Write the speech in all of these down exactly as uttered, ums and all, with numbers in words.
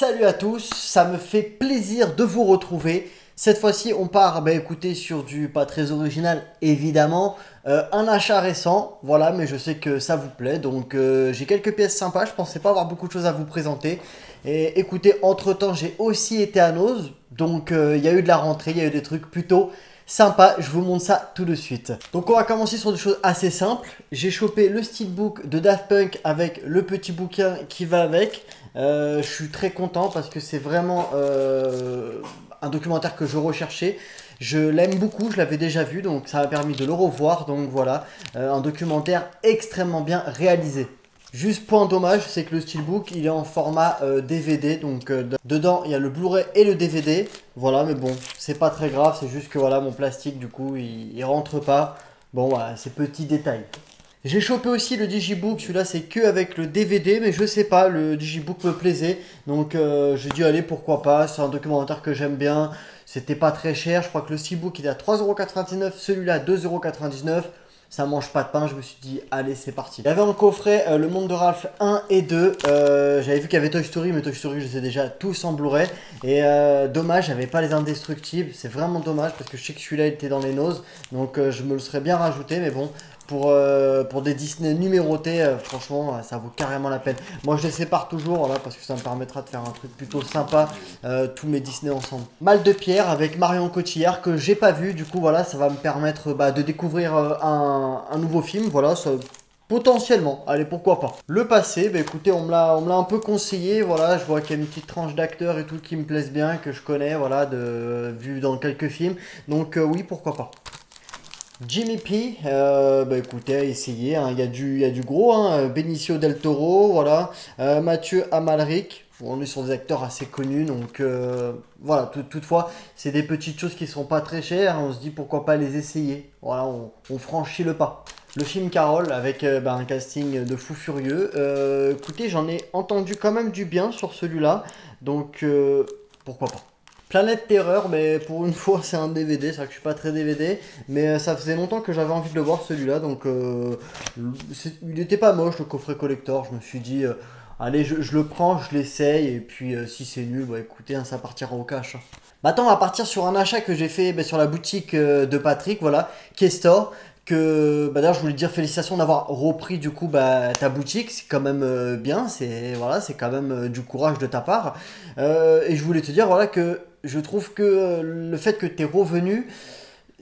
Salut à tous, ça me fait plaisir de vous retrouver. Cette fois-ci, on part, bah écoutez, sur du pas très original, évidemment. Euh, un achat récent, voilà, mais je sais que ça vous plaît. Donc euh, j'ai quelques pièces sympas, je pensais pas avoir beaucoup de choses à vous présenter. Et écoutez, entre-temps, j'ai aussi été à Noz. Donc il euh, y a eu de la rentrée, il y a eu des trucs plutôt sympas. Je vous montre ça tout de suite. Donc on va commencer sur des choses assez simples. J'ai chopé le steelbook de Daft Punk avec le petit bouquin qui va avec. Euh, je suis très content parce que c'est vraiment euh, un documentaire que je recherchais. Je l'aime beaucoup, je l'avais déjà vu, donc ça m'a permis de le revoir. Donc voilà, euh, un documentaire extrêmement bien réalisé. Juste point dommage, c'est que le steelbook, il est en format euh, D V D. Donc euh, dedans, il y a le Blu-ray et le D V D. Voilà, mais bon, c'est pas très grave. C'est juste que voilà, mon plastique, du coup, il, il rentre pas. Bon, voilà, c'est petit détail. J'ai chopé aussi le digibook, celui-là c'est que avec le D V D, mais je sais pas, le digibook me plaisait, donc euh, j'ai dit allez pourquoi pas, c'est un documentaire que j'aime bien, c'était pas très cher, je crois que le steelbook il est à trois euros quatre-vingt-dix-neuf, celui-là à deux euros quatre-vingt-dix-neuf, ça mange pas de pain, je me suis dit allez c'est parti. Il y avait en coffret euh, le monde de Ralph un et deux, euh, j'avais vu qu'il y avait Toy Story, mais Toy Story je les ai déjà tous en Blu-ray, et euh, dommage j'avais pas les indestructibles, c'est vraiment dommage parce que je sais que celui-là il était dans les noses, donc euh, je me le serais bien rajouté, mais bon. Pour, euh, pour des Disney numérotés, euh, franchement, ça vaut carrément la peine. Moi, je les sépare toujours, voilà, parce que ça me permettra de faire un truc plutôt sympa, euh, tous mes Disney ensemble. Mal de pierre avec Marion Cotillard, que j'ai pas vu, du coup, voilà, ça va me permettre bah, de découvrir euh, un, un nouveau film, voilà, ça, potentiellement, allez, pourquoi pas. Le passé, bah, écoutez, on me l'a un peu conseillé, voilà, je vois qu'il y a une petite tranche d'acteurs et tout qui me plaisent bien, que je connais, voilà, de, vu dans quelques films, donc euh, oui, pourquoi pas. Jimmy P, euh, bah écoutez, essayez, hein, il y a du, il y a du gros, hein, Benicio Del Toro, voilà, euh, Mathieu Amalric, on est sur des acteurs assez connus, donc euh, voilà, tout, toutefois, c'est des petites choses qui ne sont pas très chères, on se dit pourquoi pas les essayer, voilà, on, on franchit le pas. Le film Carole avec euh, bah, un casting de fou furieux, euh, écoutez, j'en ai entendu quand même du bien sur celui-là, donc euh, pourquoi pas. Planète Terreur, mais pour une fois c'est un D V D, c'est vrai que je suis pas très D V D, mais ça faisait longtemps que j'avais envie de le voir celui-là, donc euh, il n'était pas moche le coffret collector, je me suis dit, euh, allez je, je le prends, je l'essaye, et puis euh, si c'est nul, bah écoutez, hein, ça partira au cash. Hein. Maintenant on va partir sur un achat que j'ai fait bah, sur la boutique euh, de Patrick, voilà, K-Store. Bah d'ailleurs je voulais dire félicitations d'avoir repris du coup bah, ta boutique, c'est quand même euh, bien, c'est voilà, c'est quand même euh, du courage de ta part, euh, et je voulais te dire voilà que je trouve que euh, le fait que tu es revenu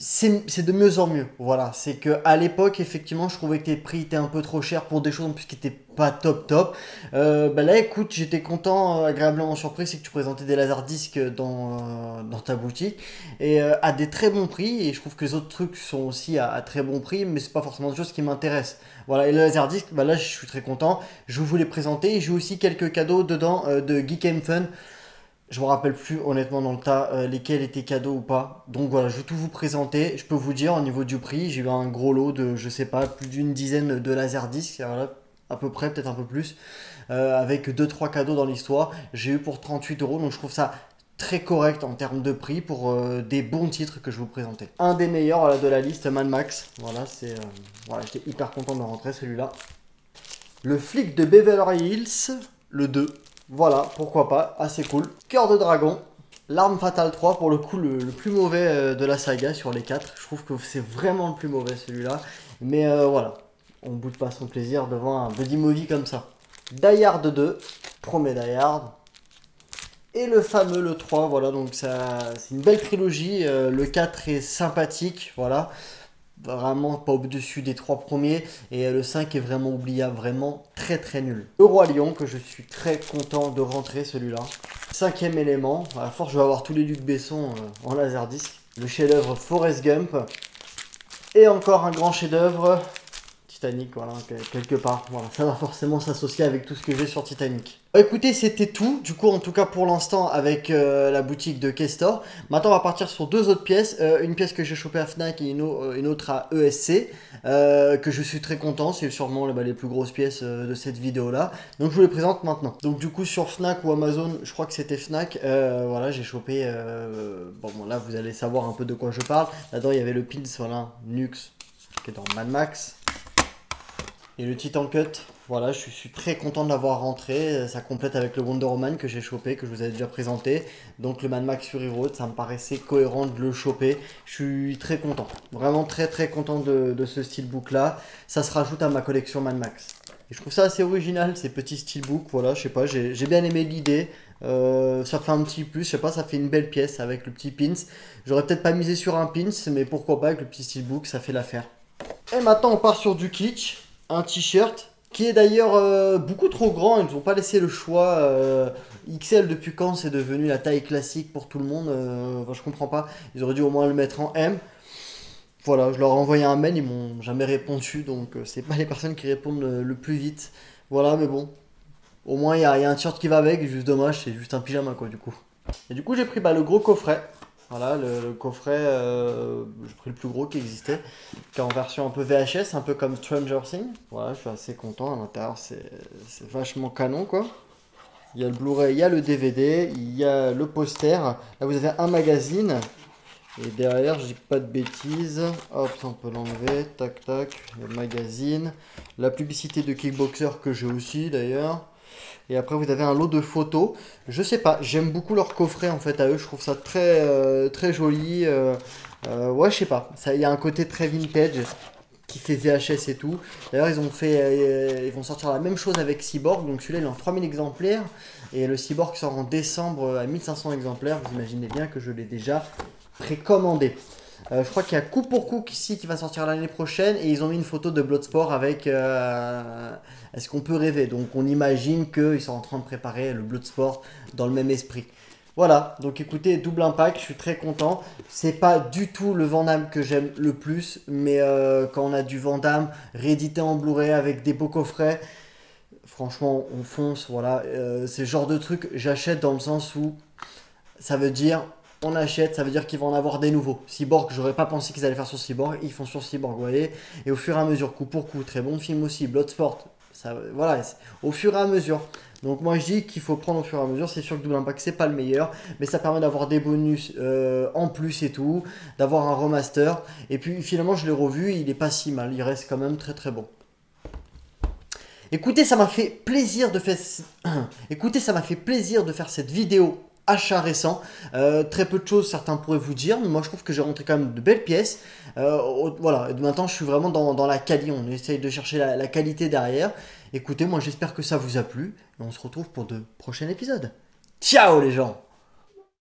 c'est de mieux en mieux, voilà, c'est que à l'époque effectivement je trouvais que tes prix étaient un peu trop chers pour des choses en plus qui n'étaient pas top top, euh, bah là écoute j'étais content, euh, agréablement surpris, c'est que tu présentais des laserdiscs dans, euh, dans ta boutique et euh, à des très bons prix, et je trouve que les autres trucs sont aussi à, à très bons prix, mais c'est pas forcément des choses qui m'intéressent, voilà, et le laserdisc bah là je suis très content, je vous les présentais, j'ai aussi quelques cadeaux dedans euh, de Geek and Fun. Je me rappelle plus honnêtement dans le tas euh, lesquels étaient cadeaux ou pas. Donc voilà, je vais tout vous présenter. Je peux vous dire au niveau du prix, j'ai eu un gros lot de, je sais pas, plus d'une dizaine de laserdiscs, voilà, à peu près, peut-être un peu plus, euh, avec deux trois cadeaux dans l'histoire. J'ai eu pour trente-huit euros, donc je trouve ça très correct en termes de prix pour euh, des bons titres que je vous présentais. Un des meilleurs voilà, de la liste, Mad Max. Voilà, c'est, euh, voilà, j'étais hyper content de rentrer celui-là. Le flic de Beverly Hills, le deux. Voilà, pourquoi pas, assez cool. Cœur de dragon, l'arme fatale trois, pour le coup le, le plus mauvais de la saga sur les quatre. Je trouve que c'est vraiment le plus mauvais celui-là. Mais euh, voilà, on ne boude pas son plaisir devant un buddy movie comme ça. Die Hard deux, premier Die Hard. Et le fameux, le trois, voilà, donc ça c'est une belle trilogie. Euh, le quatre est sympathique, voilà. Vraiment pas au-dessus des trois premiers, et le cinq est vraiment oubliable, vraiment très très nul. Le Roi Lion, que je suis très content de rentrer celui-là. Cinquième élément, à force je vais avoir tous les Luc Besson en laserdisc. Le chef-d'œuvre Forrest Gump, et encore un grand chef-d'œuvre Titanic, voilà, quelque part, voilà, ça va forcément s'associer avec tout ce que j'ai sur Titanic. Écoutez, c'était tout, du coup, en tout cas pour l'instant, avec euh, la boutique de K-Store. Maintenant, on va partir sur deux autres pièces, euh, une pièce que j'ai chopée à Fnac et une, euh, une autre à E S C, euh, que je suis très content, c'est sûrement bah, les plus grosses pièces euh, de cette vidéo-là, donc je vous les présente maintenant. Donc du coup, sur Fnac ou Amazon, je crois que c'était Fnac, euh, voilà, j'ai chopé, euh, bon, bon, là, vous allez savoir un peu de quoi je parle. Là-dedans, il y avait le pins, voilà, Nux, qui est dans Mad Max. Et le Titan Cut, Voilà, je suis très content de l'avoir rentré. Ça complète avec le Wonder Woman que j'ai chopé, que je vous avais déjà présenté. Donc le Mad Max Fury Road, ça me paraissait cohérent de le choper. Je suis très content. Vraiment très très content de, de ce steelbook-là. Ça se rajoute à ma collection Mad Max. Et je trouve ça assez original, ces petits steelbooks. Voilà, je sais pas, j'ai j'ai bien aimé l'idée. Euh, ça fait un petit plus, je sais pas, ça fait une belle pièce avec le petit pins. J'aurais peut-être pas misé sur un pins, mais pourquoi pas avec le petit steelbook, ça fait l'affaire. Et maintenant on part sur du kitsch, un t-shirt. Qui est d'ailleurs euh, beaucoup trop grand, ils ne nous ont pas laissé le choix. euh, X L depuis quand c'est devenu la taille classique pour tout le monde? euh, enfin, je comprends pas, ils auraient dû au moins le mettre en M. Voilà, je leur ai envoyé un mail, ils m'ont jamais répondu, donc euh, c'est pas les personnes qui répondent le, le plus vite. Voilà, mais bon, au moins il y, y a un t-shirt qui va avec, juste dommage, c'est juste un pyjama quoi du coup. Et du coup j'ai pris bah, le gros coffret. Voilà, le, le coffret, euh, j'ai pris le plus gros qui existait, qui est en version un peu V H S, un peu comme Stranger Things. Voilà, je suis assez content, à l'intérieur c'est vachement canon quoi. Il y a le Blu-ray, il y a le D V D, il y a le poster. Là vous avez un magazine, et derrière, je dis pas de bêtises, hop, ça on peut l'enlever, tac tac, le magazine. La publicité de Kickboxer que j'ai aussi d'ailleurs. Et après vous avez un lot de photos, je sais pas, j'aime beaucoup leur coffret en fait à eux, je trouve ça très euh, très joli, euh, euh, ouais je sais pas, il y a un côté très vintage qui fait V H S et tout. D'ailleurs ils ont fait, euh, ils vont sortir la même chose avec Cyborg, donc celui-là il est en trois mille exemplaires, et le Cyborg sort en décembre à mille cinq cents exemplaires, vous imaginez bien que je l'ai déjà précommandé. Euh, je crois qu'il y a coup pour coup ici qui va sortir l'année prochaine, et ils ont mis une photo de Bloodsport avec euh, est-ce qu'on peut rêver, donc on imagine qu'ils sont en train de préparer le Bloodsport dans le même esprit. Voilà, donc écoutez, Double Impact, je suis très content. C'est pas du tout le Van Damme que j'aime le plus, mais euh, quand on a du Van Damme réédité en Blu-ray avec des beaux coffrets, franchement on fonce. Voilà, euh, c'est le genre de truc j'achète dans le sens où ça veut dire... on achète, ça veut dire qu'ils vont en avoir des nouveaux. Cyborg, j'aurais pas pensé qu'ils allaient faire sur Cyborg, ils font sur Cyborg, vous voyez. Et au fur et à mesure, coup pour coup, très bon film aussi, Bloodsport, ça, voilà, au fur et à mesure. Donc moi je dis qu'il faut prendre au fur et à mesure, c'est sûr que Double Impact c'est pas le meilleur, mais ça permet d'avoir des bonus euh, en plus et tout, d'avoir un remaster, et puis finalement je l'ai revu, il est pas si mal, il reste quand même très très bon. Écoutez, ça m'a fait plaisir de faire... Écoutez, ça m'a fait plaisir de faire cette vidéo achat récent, euh, très peu de choses certains pourraient vous dire, mais moi je trouve que j'ai rentré quand même de belles pièces, euh, voilà, maintenant je suis vraiment dans, dans la qualité, on essaye de chercher la, la qualité derrière. Écoutez, moi j'espère que ça vous a plu, et on se retrouve pour de prochains épisodes. Ciao les gens!